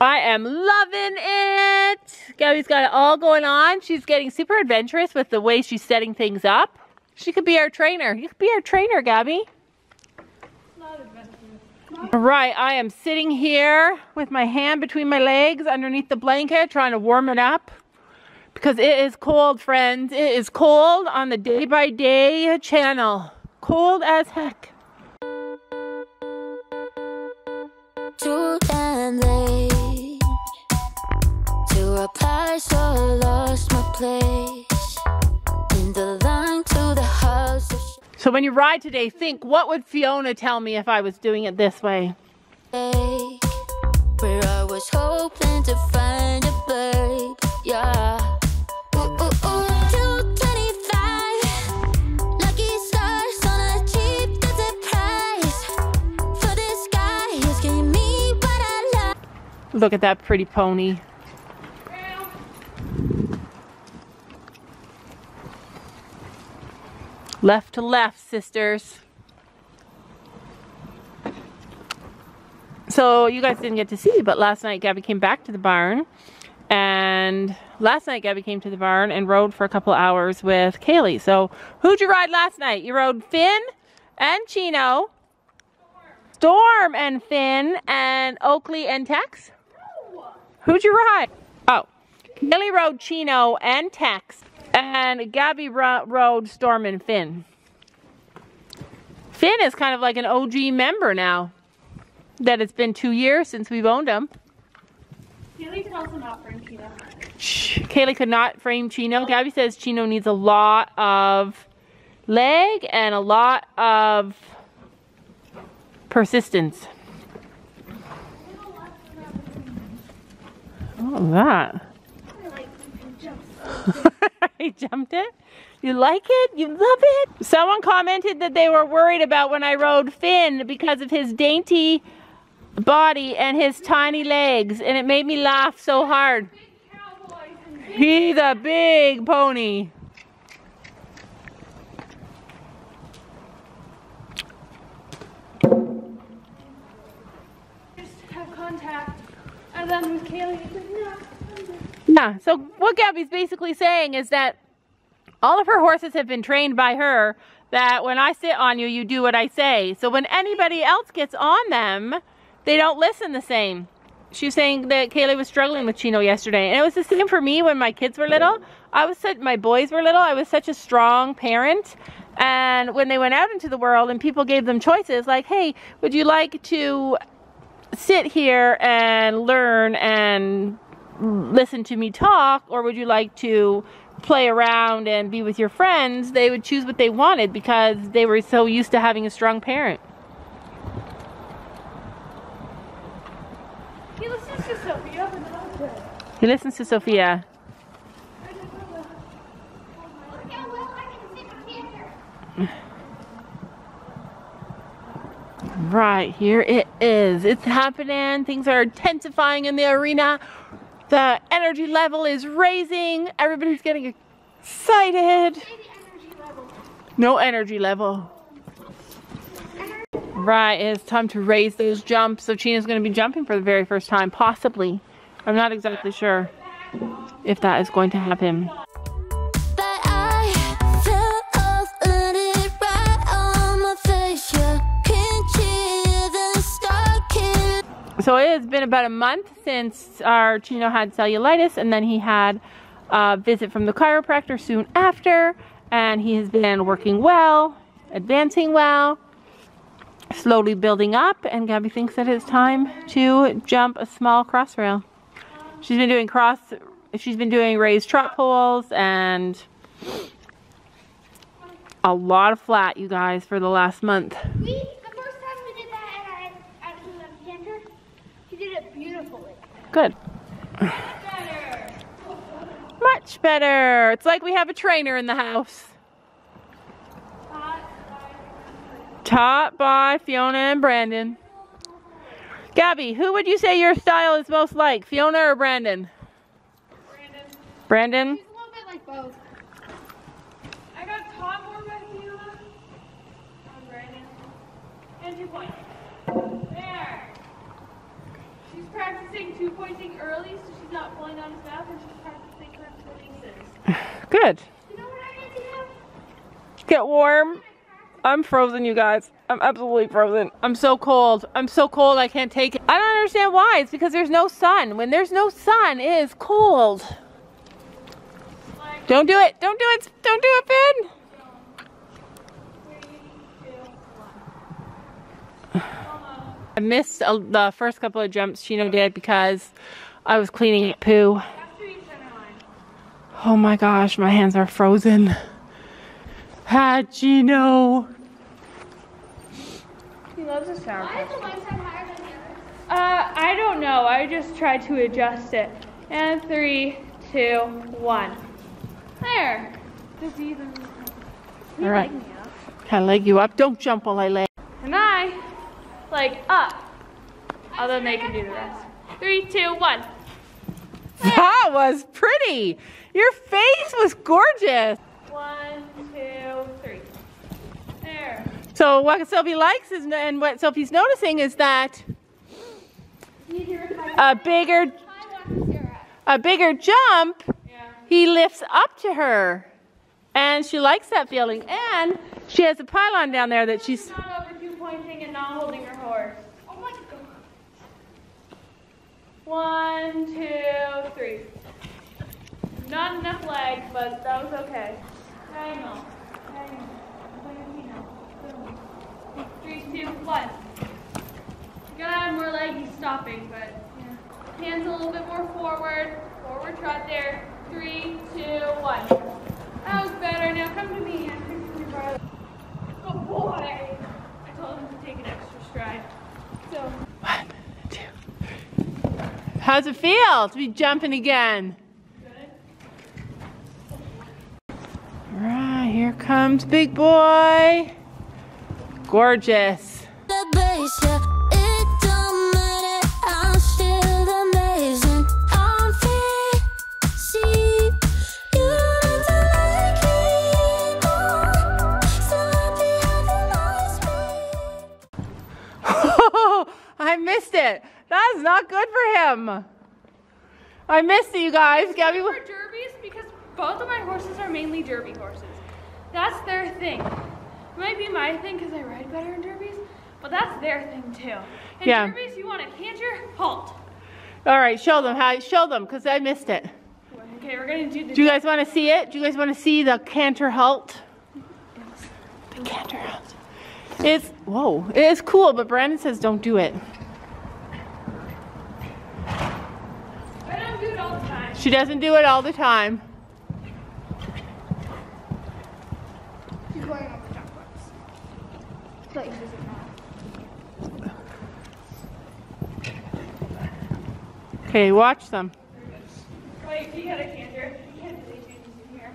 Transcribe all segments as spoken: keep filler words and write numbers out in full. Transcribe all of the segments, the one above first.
I am loving it. Gabby's got it all going on. She's getting super adventurous with the way she's setting things up. She could be our trainer. You could be our trainer, Gabby. Not adventurous. All right, I am sitting here with my hand between my legs underneath the blanket trying to warm it up because it is cold, friends. It is cold on the Day by Day channel. Cold as heck. Too late to reply, so I lost my place in the line to the house. So when you ride today, think, what would Fiona tell me if I was doing it this way? Where I was hoping to find a bird, yeah. Ooh, ooh, ooh. two twenty-five, lucky stars on a cheap, that's a price. For the sky, he's giving me what I love. Look at that pretty pony. Left to left, sisters. So you guys didn't get to see, but last night Gabby came back to the barn. And last night Gabby came to the barn and rode for a couple hours with Kaylee. So who'd you ride last night? You rode Finn and Chino. Storm, Storm and Finn and Oakley and Tex? No. Who'd you ride? Oh, Kaylee rode Chino and Tex. And Gabby rode Storm and Finn. Finn is kind of like an O G member now that it's been two years since we've owned him. Kaylee could also not frame Chino. Shh. Kaylee could not frame Chino. Gabby says Chino needs a lot of leg and a lot of persistence. What was that? He jumped it? You like it? You love it? Someone commented that they were worried about when I rode Finn because of his dainty body and his tiny legs, and it made me laugh so hard. He's a big pony. Just have contact, and then with Kaylee. Yeah, so what Gabby's basically saying is that all of her horses have been trained by her that when I sit on you, you do what I say. So when anybody else gets on them, they don't listen the same. She was saying that Kaylee was struggling with Chino yesterday. And it was the same for me when my kids were little. I was such, my boys were little. I was such a strong parent. And when they went out into the world and people gave them choices like, hey, would you like to sit here and learn and listen to me talk, or would you like to play around and be with your friends? They would choose what they wanted because they were so used to having a strong parent. He listens to Sophia. He listens to Sophia. Right, here it is. It's happening. Things are intensifying in the arena. The energy level is raising. Everybody's getting excited. No energy level. Right, it's time to raise those jumps. So Chino's going to be jumping for the very first time, possibly. I'm not exactly sure if that is going to happen. So it has been about a month since our Chino had cellulitis, and then he had a visit from the chiropractor soon after, and he has been working well, advancing well, slowly building up, and Gabby thinks that it's time to jump a small cross rail. She's been doing cross, she's been doing raised trot poles and a lot of flat, you guys, for the last month. Good. Better. Much better. It's like we have a trainer in the house. Taught by, Taught by Fiona and Brandon. Gabby, who would you say your style is most like, Fiona or Brandon? Brandon. Brandon? She's a little bit like both. I got taught more by Fiona and Brandon. And two points. There. She's She's practicing two-pointing early, so she's not pulling on his mouth, and she's practicing her releases. Good. You know what I need to do? Get warm. I'm frozen, you guys. I'm absolutely frozen. I'm so cold. I'm so cold, I can't take it. I don't understand why. It's because there's no sun. When there's no sun, it is cold. Like, don't do it. Don't do it. Don't do it, Finn. I missed a, the first couple of jumps Chino did because I was cleaning poo. Oh my gosh, my hands are frozen. Ah, Chino. He loves a shower. Why is the one time higher than the other? Uh, I don't know. I just tried to adjust it. And three, two, one. There. All right. Can I leg you up? Don't jump while I lay. And I like up. Although they can do the rest. Three, two, one. There. That was pretty. Your face was gorgeous. One, two, three. There. So what Sophie likes is, and what Sophie's noticing is that a bigger, a bigger jump, yeah. He lifts up to her, and she likes that feeling. And she has a pylon down there that she's not over two pointing and not holding her horse. Oh my God. One, two, three. Not enough leg, but that was okay. Hang on. Hang on. Three, two, one. You gotta add more leg, he's stopping, but yeah. Hands a little bit more forward. Forward trot there. Three, two, one. That was better. Now come to me. I'm fixing your brother. Good boy. I told him to take an extra stride. So. One, two, three. How's it feel to be jumping again? Right, here comes big boy. Gorgeous. The bass, yeah, it don't matter. I'm still amazing. I'm fancy. You need to like it more. So happy having my space. Oh, I missed it. That is not good for him. I missed it, you guys. It's Gabby. Good for derbies because both of my horses are mainly derby horses. That's their thing. It might be my thing because I ride better in derbies, but that's their thing too. In yeah. derbies, you want a canter, halt. All right, show them how. Show them because I missed it. Okay, we're gonna do. The do you guys want to see it? Do you guys want to see the canter halt? Yes. The canter halt. It's whoa. It is cool, but Brandon says don't do it. I don't do it all the time. She doesn't do it all the time. Okay, watch them. Wait, he had a canter. He had really changes in here.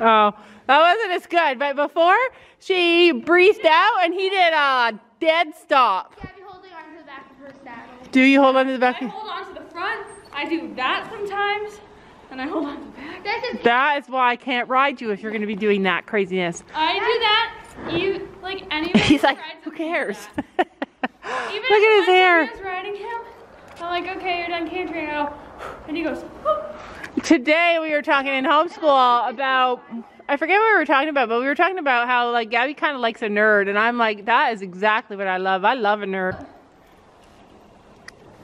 Oh, that wasn't as good. But before, she breathed out and he did a dead stop. Yeah, I'd be holding onto the back of her saddle. Do you hold onto the back? I hold onto the front. I do that sometimes. And I hold on to the back. That is, that is why I can't ride you if you're going to be doing that craziness. I do that. You like anybody? He's like, who cares? Like Even Look if at his hair. Was riding him, I'm like, okay, you're done cantering now. And he goes. Oh. Today we were talking in homeschool about, I forget what we were talking about, but we were talking about how like Gabby kind of likes a nerd, and I'm like, that is exactly what I love. I love a nerd.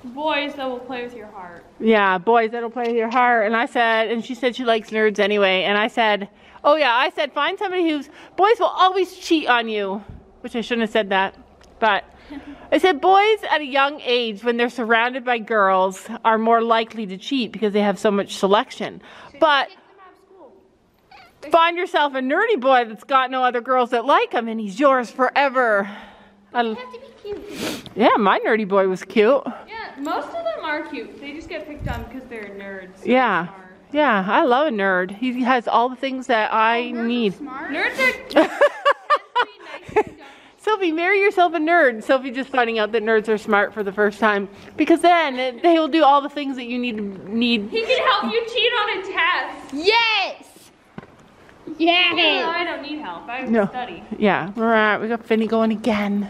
Boys that will play with your heart. Yeah, boys that will play with your heart. And I said, and she said she likes nerds anyway. And I said, oh yeah, I said, find somebody who's, boys will always cheat on you. Which I shouldn't have said that. But I said, boys at a young age, when they're surrounded by girls, are more likely to cheat because they have so much selection. Should but find yourself a nerdy boy that's got no other girls that like him, and he's yours forever. But you have to be cute. Yeah, my nerdy boy was cute. Yeah, most of them are cute. They just get picked on because they're nerds. Yeah, smart. Yeah, I love a nerd. He has all the things that I oh, nerds need. Are smart. Nerds are. Be nice Sophie, marry yourself a nerd. Sophie just finding out that nerds are smart for the first time, because then it, they will do all the things that you need. Need. He can help you cheat on a test. Yes. Yeah. No, I don't need help. I no. study. Yeah. All right. We got Finny going again.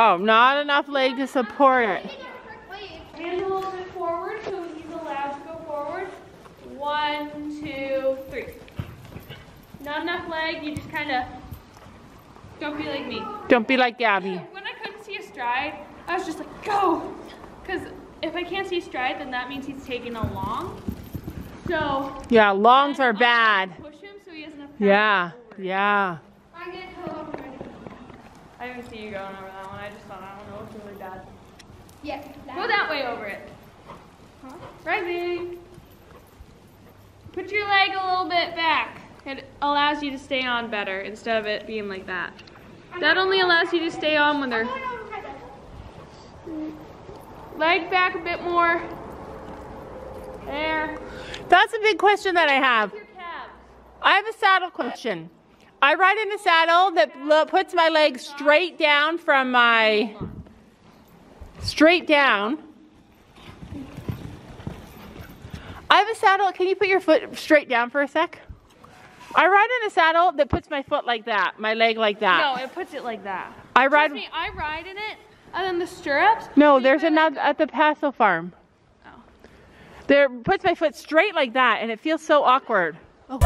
Oh, not enough leg to support it. And a little bit forward, so he's allowed to go forward. One, two, three. Not enough leg, you just kind of, don't be like me. Don't be like Gabby. When I couldn't see a stride, I was just like, go! Because if I can't see a stride, then that means he's taking a long. So. Yeah, longs are bad. Push him so he has enough power. Yeah, yeah. I'm going to go over. I didn't see you going over that one. I just thought, I don't know, it looks really bad. Yeah. That go that way over it. Huh? Rising. Put your leg a little bit back. It allows you to stay on better instead of it being like that. That only allows you to stay on when they're... Leg back a bit more. There. That's a big question that I have. I have a saddle question. I ride in a saddle that puts my leg straight down from my, straight down. I have a saddle, can you put your foot straight down for a sec? I ride in a saddle that puts my foot like that, my leg like that. No, it puts it like that. I ride. Trust me, I ride in it, and then the stirrups. No, there's another at the Paso Farm. Oh. There puts my foot straight like that, and it feels so awkward. Oh.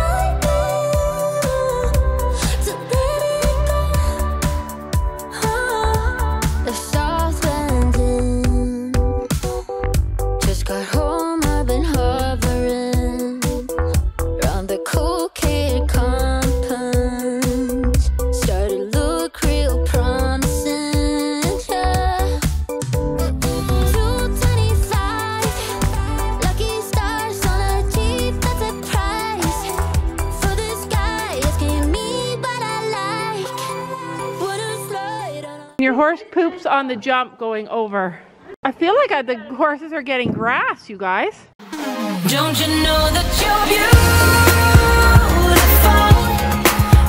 Your horse poops on the jump going over. I feel like I, the horses are getting grass, you guys. Don't you know that you're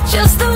beautiful? Just the